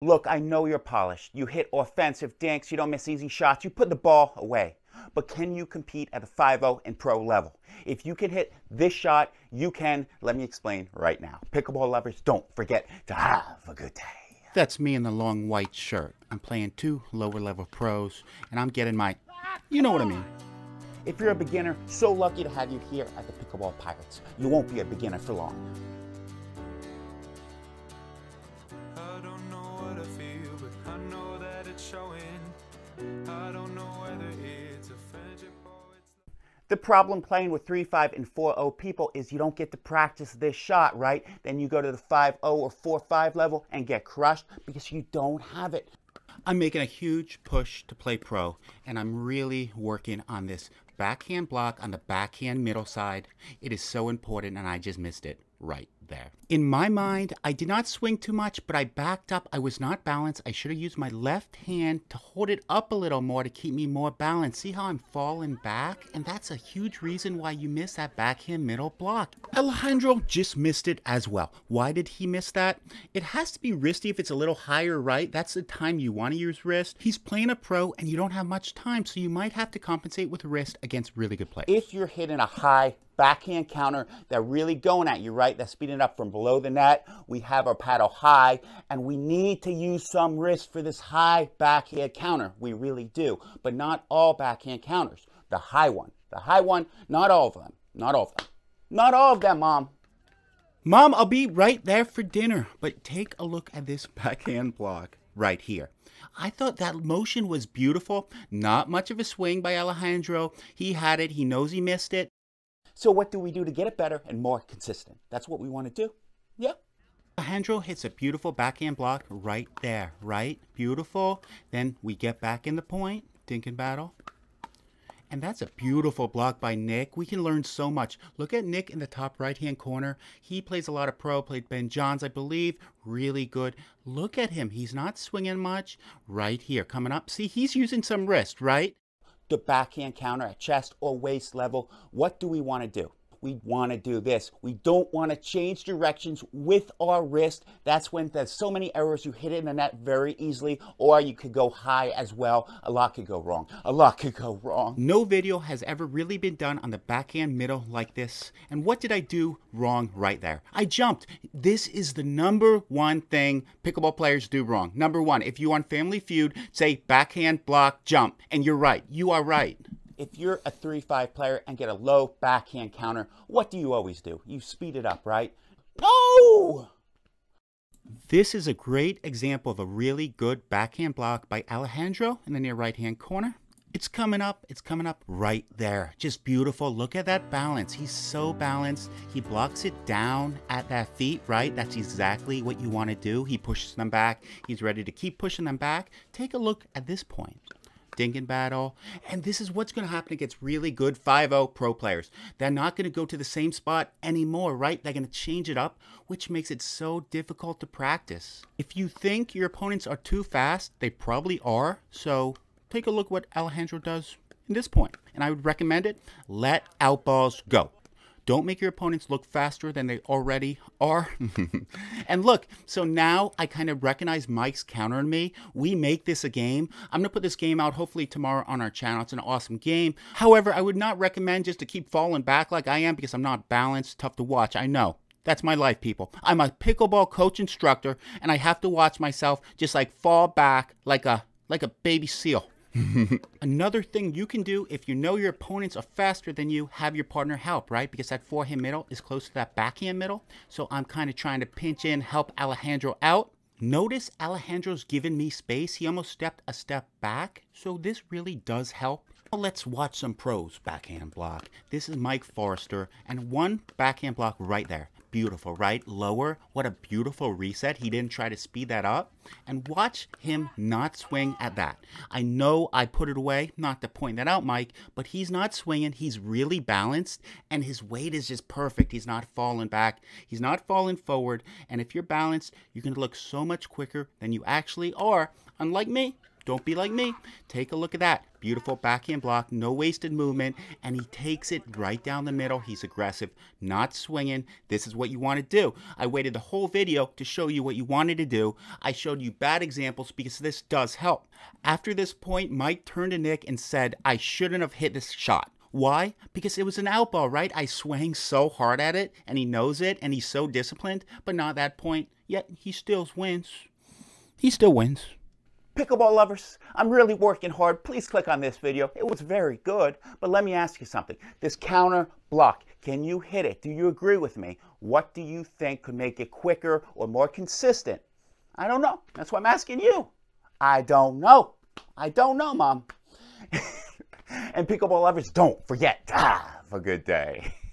Look, I know you're polished. You hit offensive dinks, you don't miss easy shots, you put the ball away. But can you compete at a 5-0 and pro level? If you can hit this shot, you can. Let me explain right now. Pickleball lovers, don't forget to have a good day. That's me in the long white shirt. I'm playing two lower level pros, and I'm getting my, you know what I mean. If you're a beginner, so lucky to have you here at the Pickleball Pirates. You won't be a beginner for long. I don't know what I feel, but I know that it's showing. I don't know whether it's a friendship or it's not. The problem playing with 3-5 and 4-0 people is you don't get to practice this shot, right? Then you go to the 5-0 or 4-5 level and get crushed because you don't have it. I'm making a huge push to play pro, and I'm really working on this backhand block on the backhand middle side. It is so important, and I just missed it right there. In my mind, I did not swing too much, but I backed up. I was not balanced. I should have used my left hand to hold it up a little more to keep me more balanced. See how I'm falling back? And that's a huge reason why you miss that backhand middle block. Alejandro just missed it as well. Why did he miss that? It has to be wristy if it's a little higher, right? That's the time you want to use wrist. He's playing a pro and you don't have much time, so you might have to compensate with wrist against really good players. If you're hitting a high backhand counter, they're really going at you, right? They're speeding up from below the net. We have our paddle high, and we need to use some wrist for this high backhand counter. We really do, but not all backhand counters. The high one, not all of them, Mom. Mom, I'll be right there for dinner, but take a look at this backhand block right here. I thought that motion was beautiful. Not much of a swing by Alejandro. He had it, he knows he missed it. So what do we do to get it better and more consistent? That's what we want to do. Yeah. Alejandro hits a beautiful backhand block right there, right? Beautiful. Then we get back in the point, dink and battle. And that's a beautiful block by Nick. We can learn so much. Look at Nick in the top right-hand corner. He plays a lot of pro, played Ben Johns, I believe. Really good. Look at him. He's not swinging much. Right here, coming up. See, he's using some wrist, right? The backhand counter at chest or waist level. What do we want to do? We want to do this. We don't want to change directions with our wrist. That's when there's so many errors. You hit it in the net very easily, or you could go high as well. A lot could go wrong. No video has ever really been done on the backhand middle like this. And what did I do wrong right there? I jumped. This is the #1 thing pickleball players do wrong. #1, if you're on Family Feud, say backhand block jump. And you're right. You are right. If you're a 3-5 player and get a low backhand counter, what do you always do? You speed it up, right? No! This is a great example of a really good backhand block by Alejandro in the near right-hand corner. It's coming up right there. Just beautiful. Look at that balance. He's so balanced. He blocks it down at that feet, right? That's exactly what you want to do. He pushes them back. He's ready to keep pushing them back. Take a look at this point. Dink and battle, and this is what's going to happen against really good 5-0 pro players. They're not going to go to the same spot anymore, right? They're going to change it up, which makes it so difficult to practice. If you think your opponents are too fast, they probably are, so take a look what Alejandro does in this point, and I would recommend it. Let out balls go. Don't make your opponents look faster than they already are. And look, so now I kind of recognize Mike's counter in me. We make this a game. I'm gonna put this game out hopefully tomorrow on our channel. It's an awesome game. However, I would not recommend just to keep falling back like I am because I'm not balanced, tough to watch, I know. That's my life, people. I'm a pickleball coach instructor and I have to watch myself just like fall back like a baby seal. Another thing you can do if you know your opponents are faster than you, have your partner help, right? Because that forehand middle is close to that backhand middle. So I'm kind of trying to pinch in, help Alejandro out. Notice Alejandro's given me space. He almost stepped a step back. So this really does help. Well, let's watch some pros backhand block. This is Mike Forrester and one backhand block right there. Beautiful, right? Lower. What a beautiful reset. He didn't try to speed that up. And watch him not swing at that. I know I put it away, not to point that out, Mike, but he's not swinging. He's really balanced, and his weight is just perfect. He's not falling back. He's not falling forward. And if you're balanced, you can look so much quicker than you actually are. Unlike me, Don't be like me. Take a look at that. Beautiful backhand block, no wasted movement, and he takes it right down the middle. He's aggressive, not swinging. This is what you want to do. I waited the whole video to show you what you wanted to do. I showed you bad examples because this does help. After this point, Mike turned to Nick and said, I shouldn't have hit this shot. Why? Because it was an out ball, right? I swang so hard at it, and he knows it, and he's so disciplined, but not that point. Yet, he still wins. He still wins. Pickleball lovers, I'm really working hard. Please click on this video. It was very good, but let me ask you something. This counter block, can you hit it? Do you agree with me? What do you think could make it quicker or more consistent? I don't know. That's why I'm asking you. I don't know. I don't know, Mom. And pickleball lovers, don't forget, have a good day.